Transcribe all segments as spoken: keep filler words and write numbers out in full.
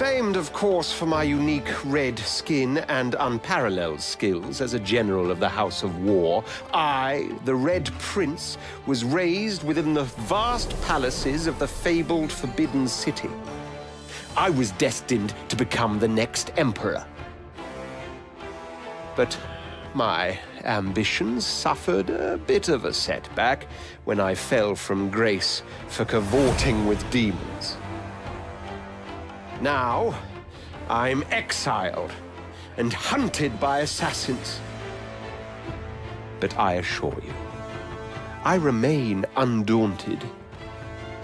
Famed, of course, for my unique red skin and unparalleled skills as a general of the House of War, I, the Red Prince, was raised within the vast palaces of the fabled Forbidden City. I was destined to become the next emperor. But my ambitions suffered a bit of a setback when I fell from grace for cavorting with demons. Now, I'm exiled and hunted by assassins. But I assure you, I remain undaunted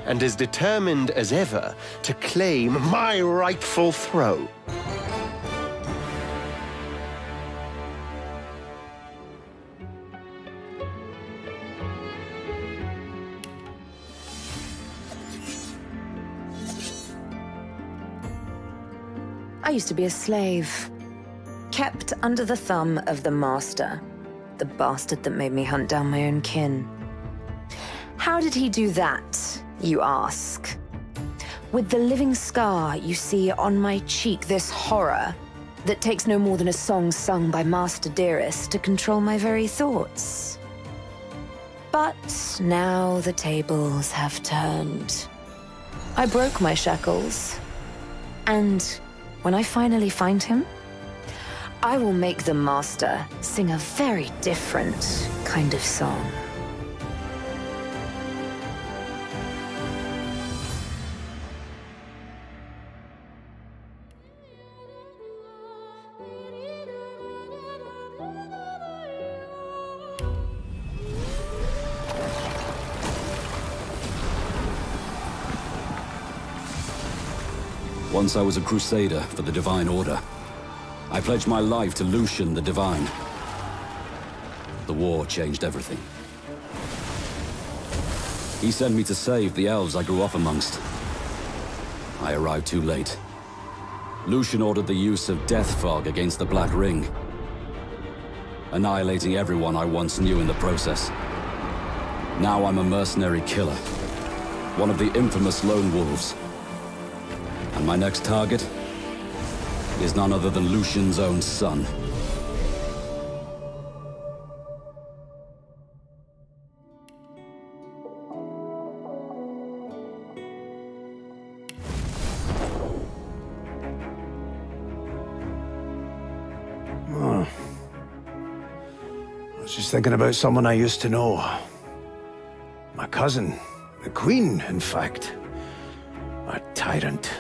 and as determined as ever to claim my rightful throne. I used to be a slave, kept under the thumb of the master, the bastard that made me hunt down my own kin. How did he do that, you ask? With the living scar you see on my cheek, this horror that takes no more than a song sung by Master Dearest to control my very thoughts. But now the tables have turned. I broke my shackles, and when I finally find him, I will make the master sing a very different kind of song. Once I was a crusader for the Divine Order. I pledged my life to Lucian the Divine. The war changed everything. He sent me to save the elves I grew up amongst. I arrived too late. Lucian ordered the use of death fog against the Black Ring, annihilating everyone I once knew in the process. Now I'm a mercenary killer, one of the infamous lone wolves. And my next target is none other than Lucian's own son. Oh. I was just thinking about someone I used to know. My cousin, the Queen, in fact. A tyrant.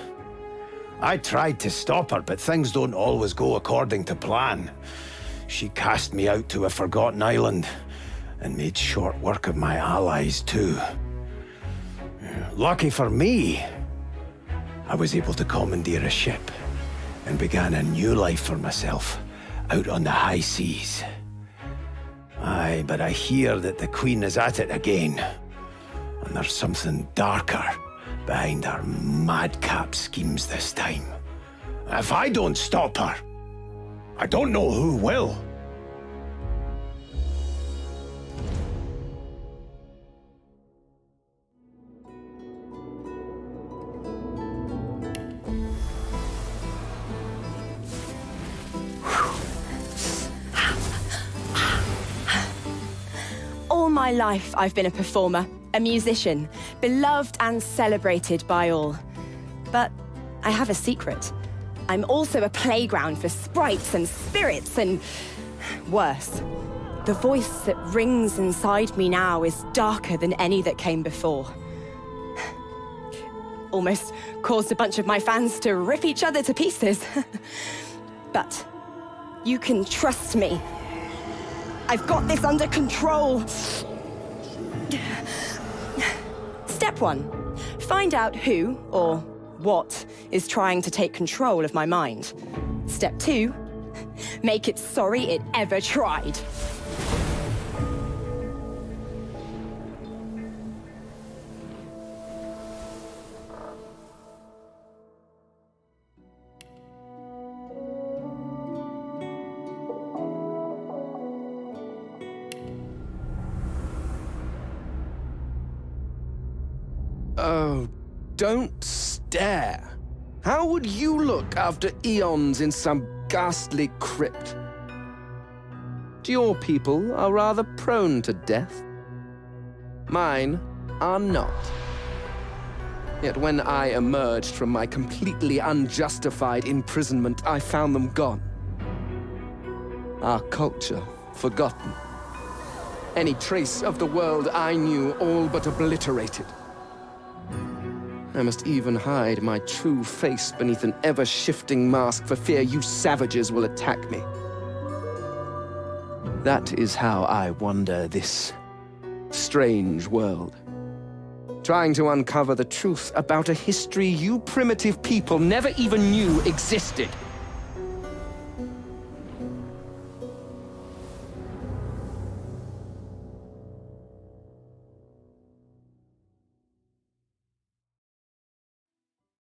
I tried to stop her, but things don't always go according to plan. She cast me out to a forgotten island, and made short work of my allies too. Lucky for me, I was able to commandeer a ship, and began a new life for myself, out on the high seas. Aye, but I hear that the Queen is at it again, and there's something darker behind her madcap schemes this time. If I don't stop her, I don't know who will. All my life I've been a performer. A musician, beloved and celebrated by all. But I have a secret. I'm also a playground for sprites and spirits and worse. The voice that rings inside me now is darker than any that came before. Almost caused a bunch of my fans to rip each other to pieces. But you can trust me. I've got this under control. Step one, find out who, or what, is trying to take control of my mind. Step two, make it sorry it ever tried. Oh, don't stare. How would you look after eons in some ghastly crypt? Your people are rather prone to death. Mine are not. Yet when I emerged from my completely unjustified imprisonment, I found them gone. Our culture forgotten. Any trace of the world I knew all but obliterated. I must even hide my true face beneath an ever-shifting mask for fear you savages will attack me. That is how I wander this strange world, trying to uncover the truth about a history you primitive people never even knew existed.